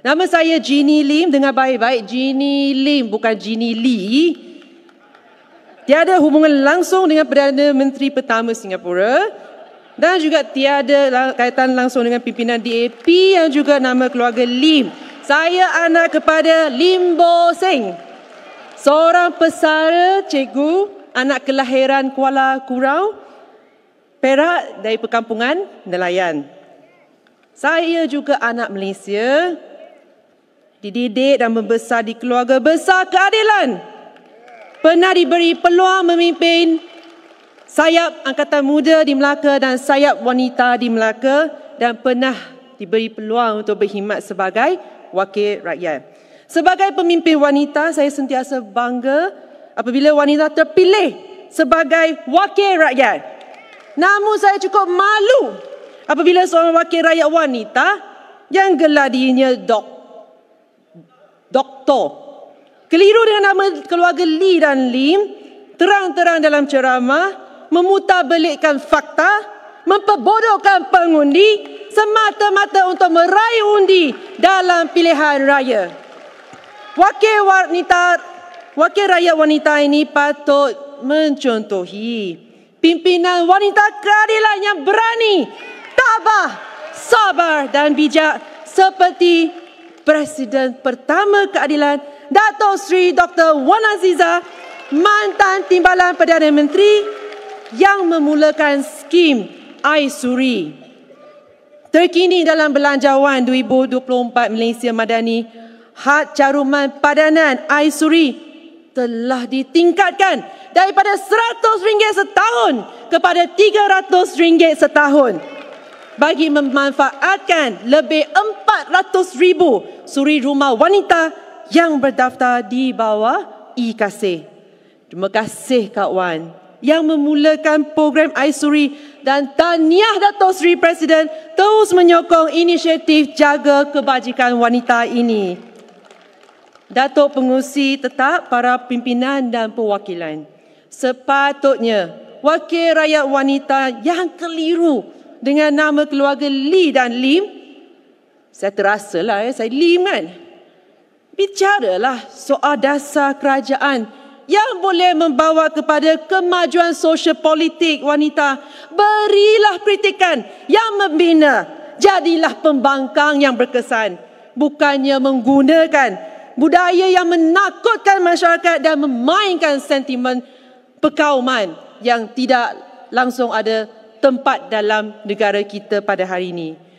Nama saya Ginie Lim, dengar baik-baik, Ginie Lim bukan Ginie Lee. Tiada hubungan langsung dengan Perdana Menteri pertama Singapura dan juga tiada kaitan langsung dengan pimpinan DAP yang juga nama keluarga Lim. Saya anak kepada Lim Bo Seng, seorang pesara cikgu, anak kelahiran Kuala Kurau, Perak, dari perkampungan nelayan. Saya juga anak Malaysia, dididik dan membesar di keluarga besar keadilan. Pernah diberi peluang memimpin sayap angkatan muda di Melaka dan sayap wanita di Melaka, dan pernah diberi peluang untuk berkhidmat sebagai wakil rakyat. Sebagai pemimpin wanita, saya sentiasa bangga apabila wanita terpilih sebagai wakil rakyat. Namun saya cukup malu apabila seorang wakil rakyat wanita yang gelar dirinya Doktor keliru dengan nama keluarga Lee dan Lim, terang-terang dalam ceramah memutarbelikkan fakta, memperbodohkan pengundi semata-mata untuk meraih undi dalam pilihan raya. Wakil rakyat wanita ini patut mencontohi pimpinan wanita keadilan yang berani, tabah, sabar dan bijak seperti Presiden pertama keadilan Dato' Sri Dr. Wan Azizah, mantan Timbalan Perdana Menteri yang memulakan skim i-Suri. Terkini dalam Belanjawan 2024 Malaysia Madani, had caruman padanan i-Suri telah ditingkatkan daripada RM100 setahun kepada RM300 setahun, bagi memanfaatkan lebih 400,000 suri rumah wanita yang berdaftar di bawah e-kasih. Terima kasih Kak Wan yang memulakan program i-Suri, dan tahniah Dato' Sri Presiden terus menyokong inisiatif jaga kebajikan wanita ini. Dato' Pengurusi Tetap para pimpinan dan perwakilan, sepatutnya wakil rakyat wanita yang keliru dengan nama keluarga Lee dan Lim, saya terasalah saya Lim kan, bicaralah soal dasar kerajaan yang boleh membawa kepada kemajuan sosial politik wanita. Berilah kritikan yang membina, jadilah pembangkang yang berkesan, bukannya menggunakan budaya yang menakutkan masyarakat dan memainkan sentimen perkauman yang tidak langsung ada tempat dalam negara kita pada hari ini.